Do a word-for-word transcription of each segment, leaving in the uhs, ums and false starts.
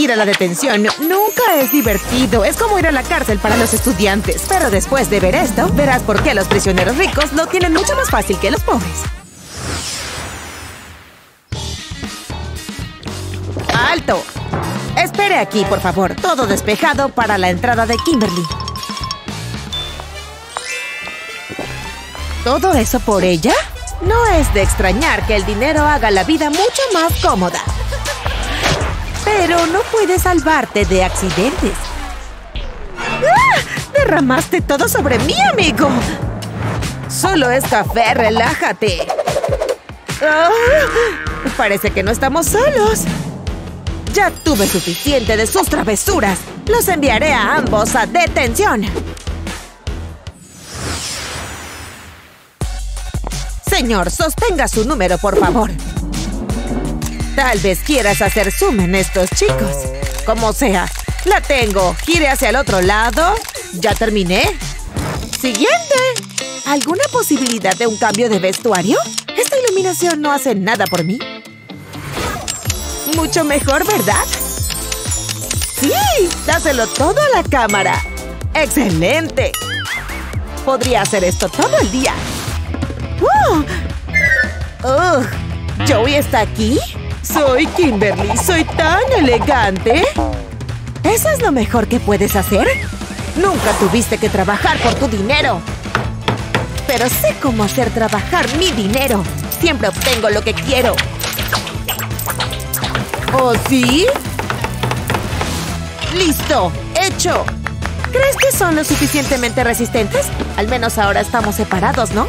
ir a la detención nunca es divertido. Es como ir a la cárcel para los estudiantes. Pero después de ver esto, verás por qué los prisioneros ricos lo tienen mucho más fácil que los pobres. ¡Alto! Espere aquí, por favor. Todo despejado para la entrada de Kimberly. ¿Todo eso por ella? No es de extrañar que el dinero haga la vida mucho más cómoda. Pero no puedes salvarte de accidentes. ¡Ah! ¡Derramaste todo sobre mí, amigo! Solo es café, relájate. ¡Ah! Parece que no estamos solos. Ya tuve suficiente de sus travesuras. Los enviaré a ambos a detención. Señor, sostenga su número, por favor. Tal vez quieras hacer zoom en estos chicos. Como sea, la tengo. Gire hacia el otro lado. Ya terminé. Siguiente. ¿Alguna posibilidad de un cambio de vestuario? Esta iluminación no hace nada por mí. Mucho mejor, ¿verdad? ¡Sí! ¡Dáselo todo a la cámara! ¡Excelente! Podría hacer esto todo el día. ¡Wow! ¡Ugh! ¿Joey está aquí? ¡Soy Kimberly! ¡Soy tan elegante! ¿Eso es lo mejor que puedes hacer? ¡Nunca tuviste que trabajar por tu dinero! Pero sé cómo hacer trabajar mi dinero. Siempre obtengo lo que quiero. ¿Oh, sí? ¡Listo! ¡Hecho! ¿Crees que son lo suficientemente resistentes? Al menos ahora estamos separados, ¿no?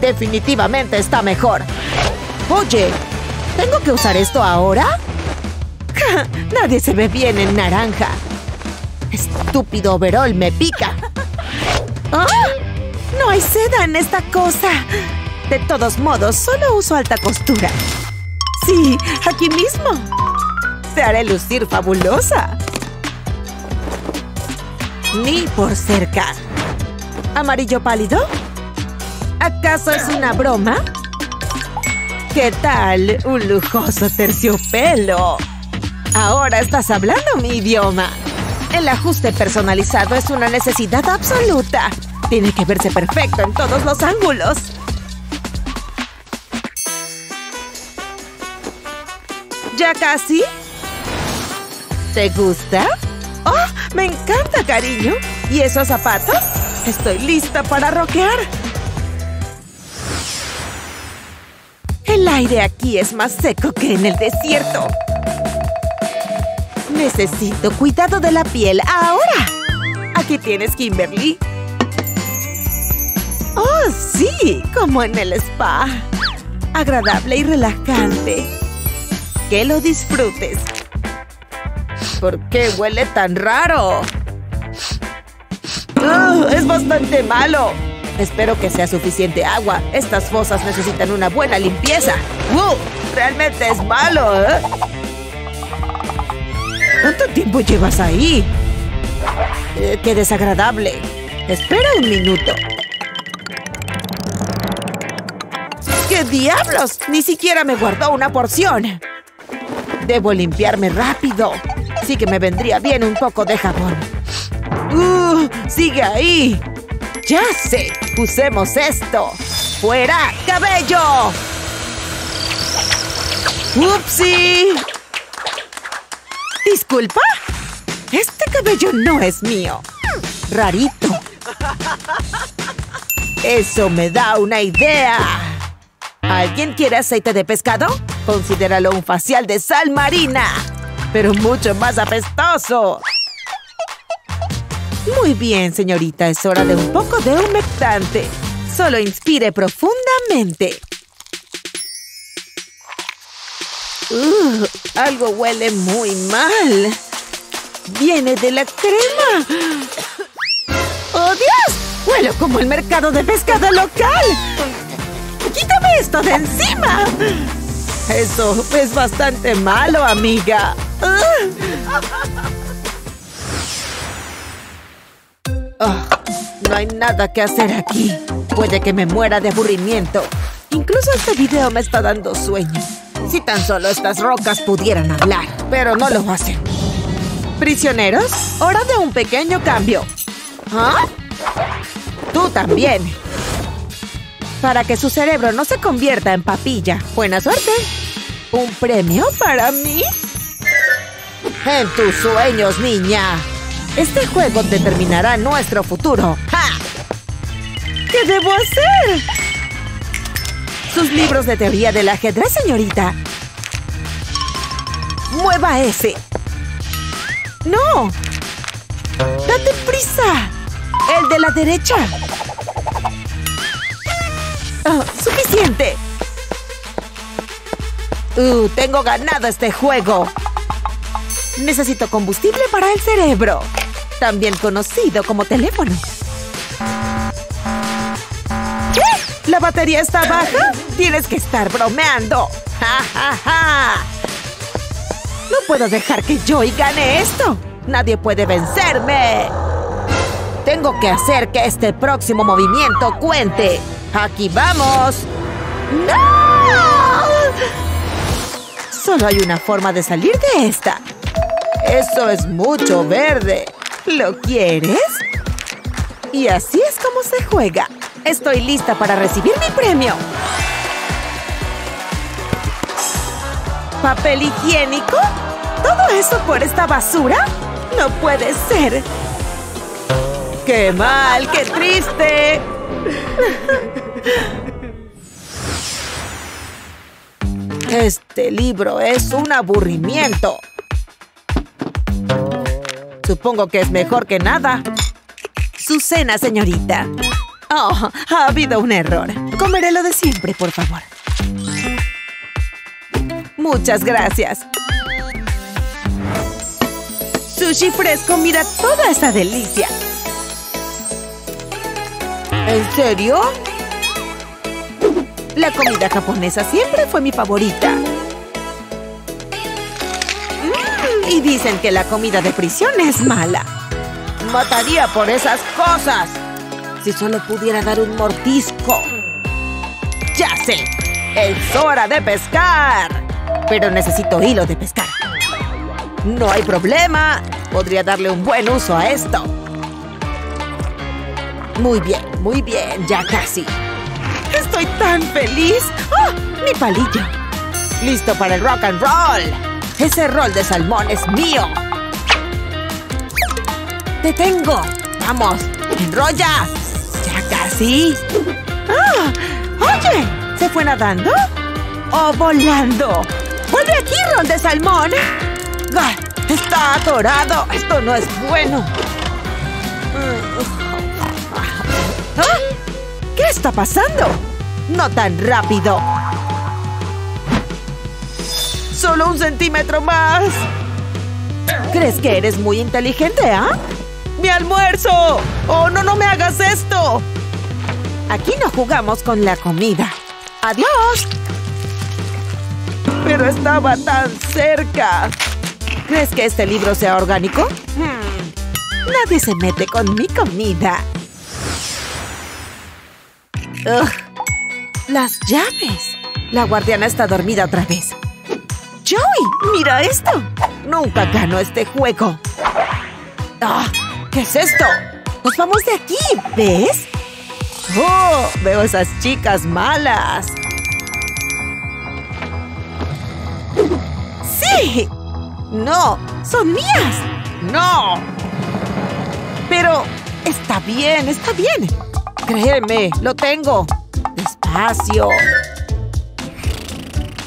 Definitivamente está mejor. Oye, ¿tengo que usar esto ahora? Nadie se ve bien en naranja. Estúpido overol me pica. ¿Ah? No hay seda en esta cosa. De todos modos, solo uso alta costura. Sí, aquí mismo. Te haré lucir fabulosa. Ni por cerca. ¿Amarillo pálido? ¿Acaso es una broma? ¿Qué tal un lujoso terciopelo? Ahora estás hablando mi idioma. El ajuste personalizado es una necesidad absoluta. Tiene que verse perfecto en todos los ángulos. ¿Ya casi? ¿Te gusta? ¡Oh! ¡Me encanta, cariño! ¿Y esos zapatos? Estoy lista para rockear. El aire aquí es más seco que en el desierto. Necesito cuidado de la piel ahora. Aquí tienes, Kimberly. ¡Oh, sí! Como en el spa. Agradable y relajante. Que lo disfrutes. ¿Por qué huele tan raro? ¡Oh, es bastante malo! Espero que sea suficiente agua. Estas fosas necesitan una buena limpieza. ¡Wow! Realmente es malo, ¿eh? ¿Cuánto tiempo llevas ahí? Eh, ¡Qué desagradable! Espera un minuto. ¡Qué diablos! Ni siquiera me guardó una porción. Debo limpiarme rápido. Sí que me vendría bien un poco de jabón. ¡Uh! ¡Sigue ahí! ¡Ya sé! ¡Usemos esto! ¡Fuera, cabello! ¡Upsi! ¿Disculpa? Este cabello no es mío. Rarito. Eso me da una idea. ¿Alguien quiere aceite de pescado? Considéralo un facial de sal marina, pero mucho más apestoso. Muy bien, señorita. Es hora de un poco de humectante. Solo inspire profundamente. Uh, algo huele muy mal. Viene de la crema. ¡Oh, Dios! Huelo como el mercado de pescado local. ¡Quítame esto de encima! Eso es bastante malo, amiga. Oh, no hay nada que hacer aquí. Puede que me muera de aburrimiento. Incluso este video me está dando sueño. Si tan solo estas rocas pudieran hablar. pero no lo hacen. ¿Prisioneros? Hora de un pequeño cambio. ¿Ah? Tú también. Para que su cerebro no se convierta en papilla. Buena suerte. ¿Un premio para mí? En tus sueños, niña. Este juego determinará nuestro futuro. ¡Ja! ¿Qué debo hacer? Sus libros de teoría del ajedrez, señorita. ¡Mueva ese! ¡No! ¡Date prisa! ¡El de la derecha! Oh, ¡suficiente! Uh, ¡Tengo ganado este juego! Necesito combustible para el cerebro, también conocido como teléfono. ¿Qué? ¿La batería está baja? ¡Tienes que estar bromeando! ¡Ja, ja, ja! ¡No puedo dejar que yo gane esto! ¡Nadie puede vencerme! Tengo que hacer que este próximo movimiento cuente. ¡Aquí vamos! ¡No! Solo hay una forma de salir de esta. ¡Eso es mucho verde! ¿Lo quieres? Y así es como se juega. Estoy lista para recibir mi premio. ¿Papel higiénico? ¿Todo eso por esta basura? ¡No puede ser! ¡Qué mal! ¡Qué triste! Este libro es un aburrimiento. Supongo que es mejor que nada. Su cena, señorita. Oh, ha habido un error. Comeré lo de siempre, por favor. Muchas gracias. Sushi fresco, mira toda esta delicia. ¿En serio? La comida japonesa siempre fue mi favorita. Y dicen que la comida de prisión es mala. ¡Mataría por esas cosas! Si solo pudiera dar un mordisco. ¡Ya sé! ¡Es hora de pescar! Pero necesito hilo de pescar. ¡No hay problema! Podría darle un buen uso a esto. Muy bien, muy bien. Ya casi. ¡Estoy tan feliz! ¡Oh, mi palillo! ¡Listo para el rock and roll! ¡Ese rol de salmón es mío! ¡Te tengo! ¡Vamos! ¡Enrolla! ¡Ya casi! ¡Ah! ¡Oye! ¿Se fue nadando? ¡O volando! ¡Vuelve aquí, rol de salmón! ¡Ah! ¡Está atorado! ¡Esto no es bueno! ¿Ah? ¿Qué está pasando? ¡No tan rápido! ¡Solo un centímetro más! ¿Crees que eres muy inteligente, ah? ¿Eh? ¡Mi almuerzo! ¡Oh, no, no me hagas esto! Aquí no jugamos con la comida. ¡Adiós! Pero estaba tan cerca. ¿Crees que este libro sea orgánico? Hmm. Nadie se mete con mi comida. Ugh. Las llaves. La guardiana está dormida otra vez. ¡Joey! ¡Mira esto! ¡Nunca ganó este juego! ¡Ah! ¿Qué es esto? ¡Nos vamos de aquí! ¿Ves? ¡Oh! ¡Veo esas chicas malas! ¡Sí! ¡No! ¡Son mías! ¡No! Pero... está bien, está bien. Créeme, lo tengo. Despacio.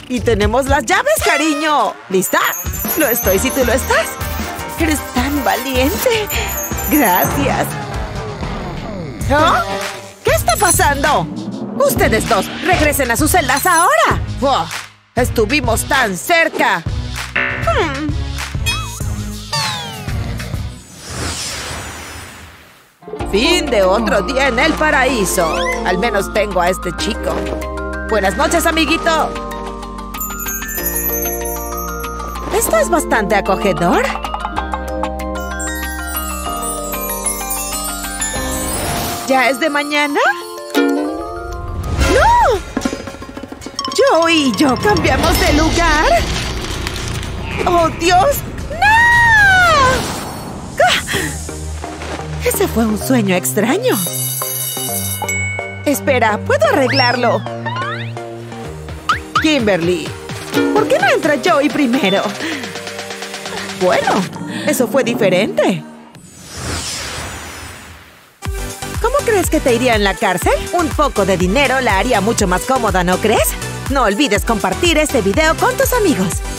¡Y tenemos las llaves, cariño! ¿Lista? Lo estoy si tú lo estás. ¡Eres tan valiente! ¡Gracias! ¿Ah? ¿Qué está pasando? ¡Ustedes dos! ¡Regresen a sus celdas ahora! ¡Oh! ¡Estuvimos tan cerca! Hmm. ¡Fin de otro día en el paraíso! Al menos tengo a este chico. ¡Buenas noches, amiguito! Esto es bastante acogedor. ¿Ya es de mañana? ¡No! Joey y yo cambiamos de lugar. ¡Oh, Dios! ¡No! ¡Ah! Ese fue un sueño extraño. Espera, puedo arreglarlo. Kimberly, ¿por qué no entra Joey primero? Bueno, eso fue diferente. ¿Cómo crees que te iría en la cárcel? Un poco de dinero la haría mucho más cómoda, ¿no crees? No olvides compartir este video con tus amigos.